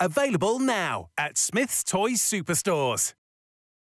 Available now at Smyths Toys Superstores.